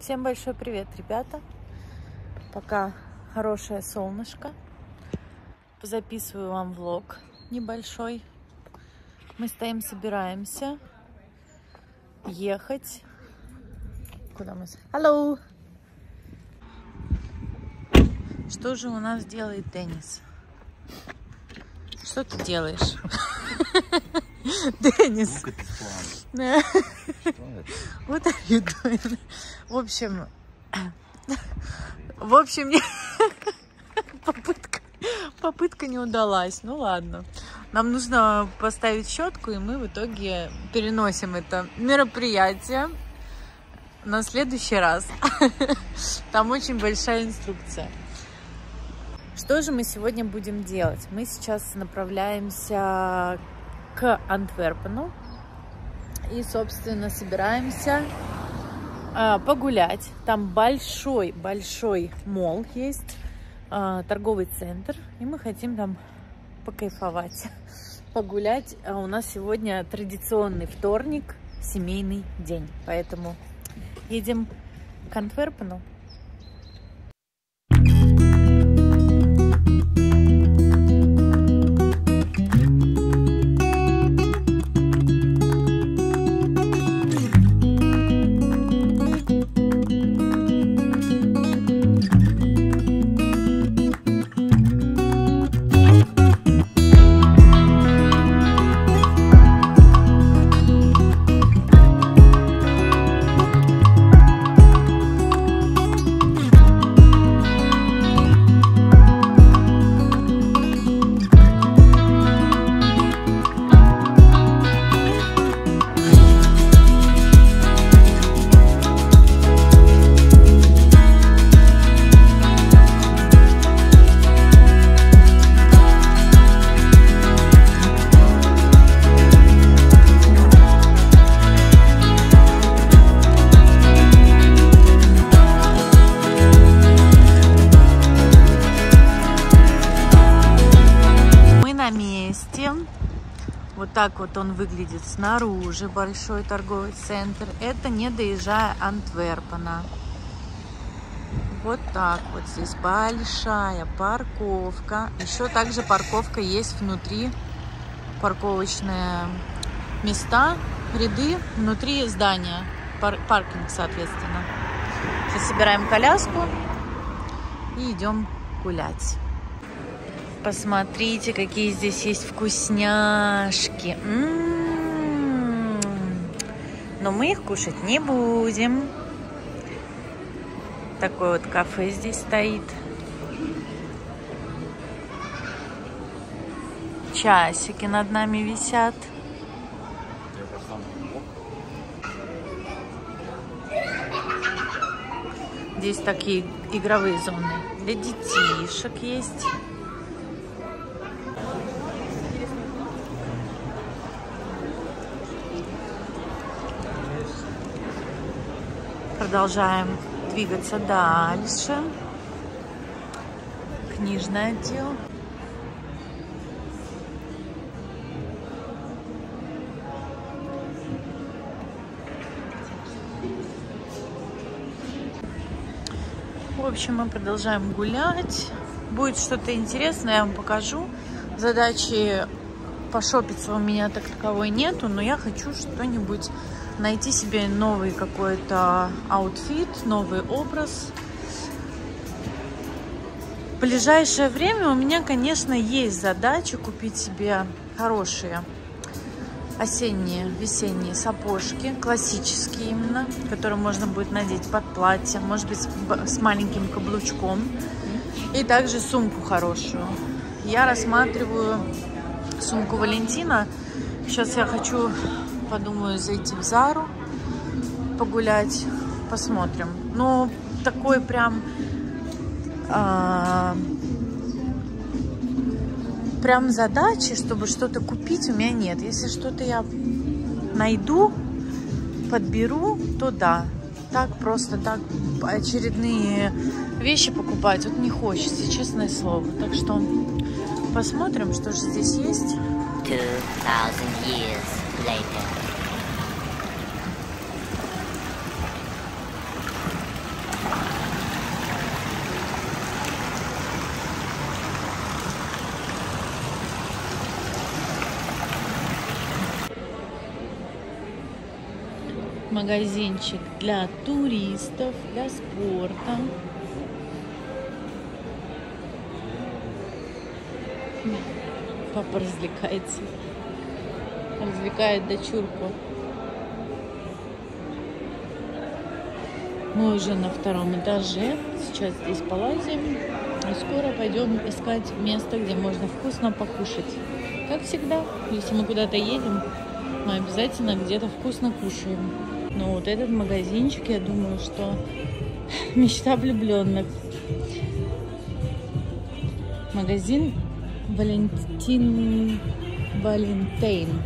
Всем большой привет, ребята. Пока хорошее солнышко. Записываю вам влог небольшой. Мы стоим, собираемся ехать. Куда мы? Hello! Что же у нас делает Денис? Что ты делаешь? Денис. Вот это. В общем, попытка не удалась. Ну ладно. Нам нужно поставить щетку, и мы в итоге переносим это мероприятие на следующий раз. Там очень большая инструкция. Что же мы сегодня будем делать? Мы сейчас направляемся к Антверпену и, собственно, собираемся погулять. Там большой молл есть, торговый центр, и мы хотим там покайфовать, погулять. А у нас сегодня традиционный вторник, семейный день, поэтому едем к Антверпену. Вот так вот он выглядит снаружи, большой торговый центр. Это не доезжая Антверпена. Вот так вот здесь большая парковка. Еще также парковка есть внутри, парковочные места, ряды внутри здания, паркинг, соответственно. Сейчас собираем коляску и идем гулять. Посмотрите, какие здесь есть вкусняшки. Но мы их кушать не будем. Такое вот кафе здесь стоит. Часики над нами висят. Здесь такие игровые зоны для детишек есть. Продолжаем двигаться дальше. Книжный отдел. В общем, мы продолжаем гулять. Будет что-то интересное, я вам покажу. Задачи пошопиться у меня так таковой нету, но я хочу что-нибудь найти себе, новый какой-то аутфит, новый образ. В ближайшее время у меня, конечно, есть задача купить себе хорошие осенние, весенние сапожки, классические именно, которые можно будет надеть под платье, может быть, с маленьким каблучком. И также сумку хорошую. Я рассматриваю сумку Валентина. Сейчас я хочу... Подумаю зайти в Зару, погулять, посмотрим. Но такой прям, прям задачи, чтобы что-то купить, у меня нет. Если что-то я найду, подберу, то да. Так просто, так очередные вещи покупать вот не хочется, честное слово. Так что посмотрим, что же здесь есть. 2000 years later. магазинчик для туристов, для спорта. Папа развлекается. Развлекает дочурку. Мы уже на втором этаже. Сейчас здесь полазим. И скоро пойдем искать место, где можно вкусно покушать. Как всегда, если мы куда-то едем, мы обязательно где-то вкусно кушаем. Но вот этот магазинчик, я думаю, что мечта влюбленных. Магазин Валентейн.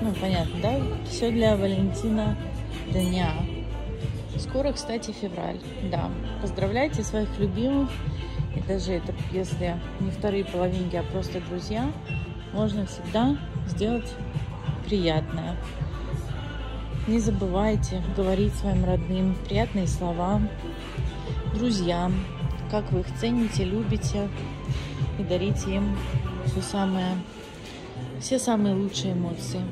Ну, понятно, да? Все для Валентина дня. Скоро, кстати, февраль. Да, поздравляйте своих любимых. И даже это, если не вторые половинки, а просто друзья, можно всегда сделать приятное. Не забывайте говорить своим родным приятные слова, друзьям, как вы их цените, любите, и дарите им все самые лучшие эмоции.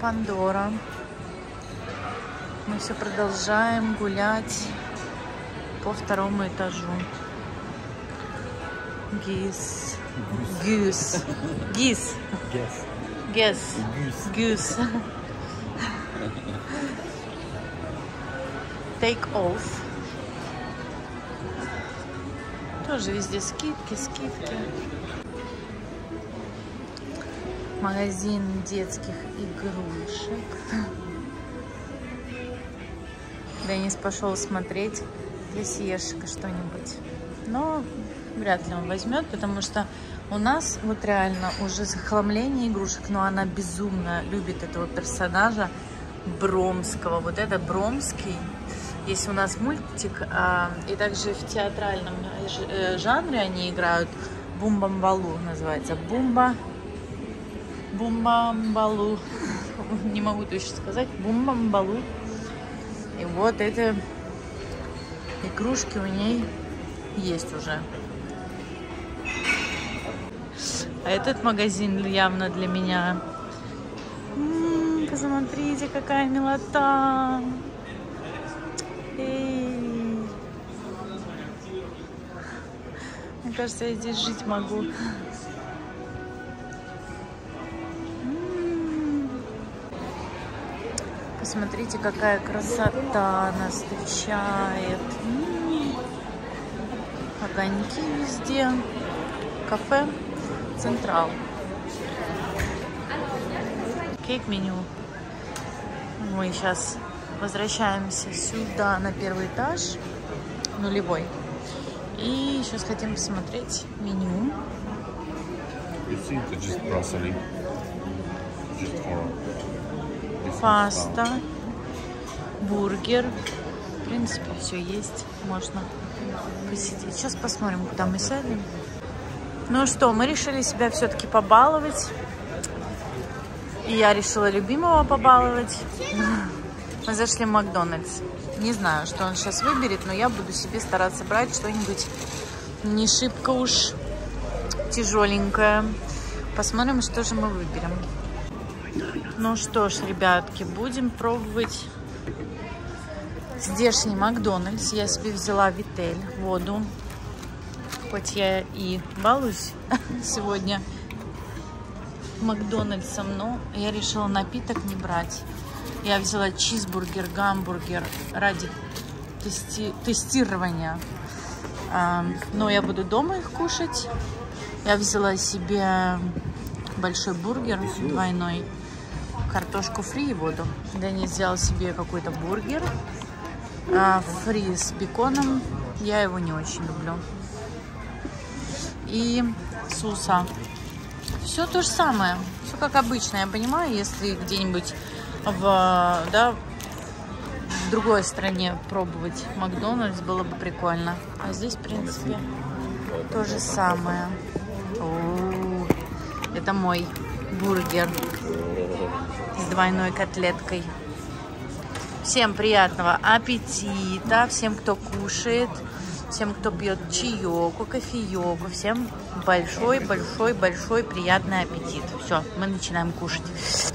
Пандора. Мы все продолжаем гулять по второму этажу. Гюс. Take off. Тоже везде скидки. Магазин детских игрушек. Денис пошел смотреть для Сиешика что-нибудь. Но вряд ли он возьмет, потому что у нас вот реально уже захламление игрушек. Но она безумно любит этого персонажа Бромского. Вот это Бромский. Есть у нас мультик. И также в театральном жанре они играют. Бумбамбалу называется. Бумбамбалу. Не могу точно сказать. Бумбамбалу. И вот эти игрушки у ней есть уже. А этот магазин явно для меня. Посмотрите, какая милота. Эй. Мне кажется, я здесь жить могу. Посмотрите, какая красота нас встречает. Огоньки везде. Кафе «Централ». Кейк-меню. Мы сейчас возвращаемся сюда, на первый этаж, нулевой. И сейчас хотим посмотреть меню. Фаста, бургер. В принципе, все есть. Можно посидеть. Сейчас посмотрим, куда мы сядем. Ну что, мы решили себя все-таки побаловать. И я решила любимого побаловать. Мы зашли в Макдональдс. Не знаю, что он сейчас выберет, но я буду себе стараться брать что-нибудь не шибко уж тяжеленькое. Посмотрим, что же мы выберем. Ну что ж, ребятки, будем пробовать здешний Макдональдс. Я себе взяла витель, воду. Хоть я и балуюсь сегодня Макдональдсом, но я решила напиток не брать. Я взяла чизбургер, гамбургер ради тестирования. Но я буду дома их кушать. Я взяла себе большой бургер двойной. Картошку фри и воду. Денис взял себе какой-то бургер фри с беконом. Я его не очень люблю. И соуса. Все то же самое. Все как обычно. Я понимаю, если где-нибудь в другой стране пробовать Макдональдс, было бы прикольно. А здесь, в принципе, то же самое. О, это мой бургер с двойной котлеткой. Всем приятного аппетита, всем, кто кушает. всем, кто пьет чаёку, кофеёку, всем большой-большой-большой приятный аппетит. Все, мы начинаем кушать.